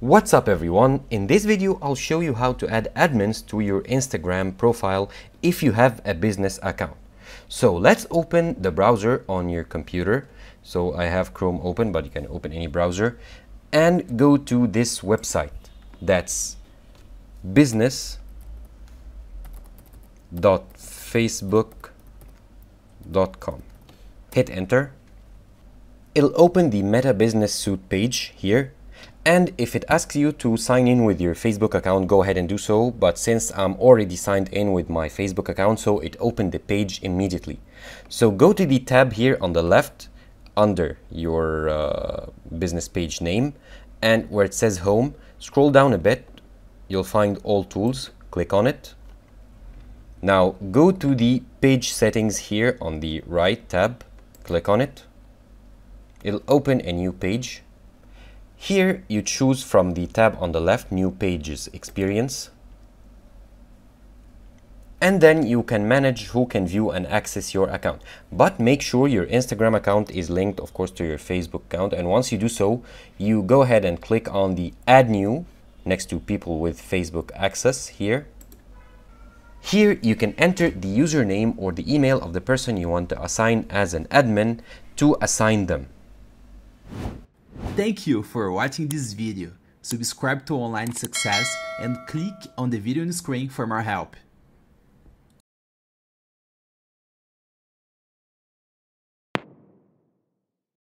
What's up everyone, in this video I'll show you how to add admins to your Instagram profile if you have a business account. So let's open the browser on your computer. So I have Chrome open, but you can open any browser and go to this website. That's business.facebook.com. Hit enter. It'll open the Meta Business Suite page here. And if it asks you to sign in with your Facebook account, go ahead and do so. But since I'm already signed in with my Facebook account, so it opened the page immediately. So go to the tab here on the left under your business page name, and where it says home, scroll down a bit. You'll find all tools. Click on it. Now go to the page settings here on the right tab. Click on it. It'll open a new page. Here you choose from the tab on the left, New Pages Experience, and then you can manage who can view and access your account. But make sure your Instagram account is linked, of course, to your Facebook account. And once you do so, you go ahead and click on the Add New next to People with Facebook Access here. Here you can enter the username or the email of the person you want to assign as an admin to assign them. Thank you for watching this video. Subscribe to Online Success and click on the video on the screen for more help.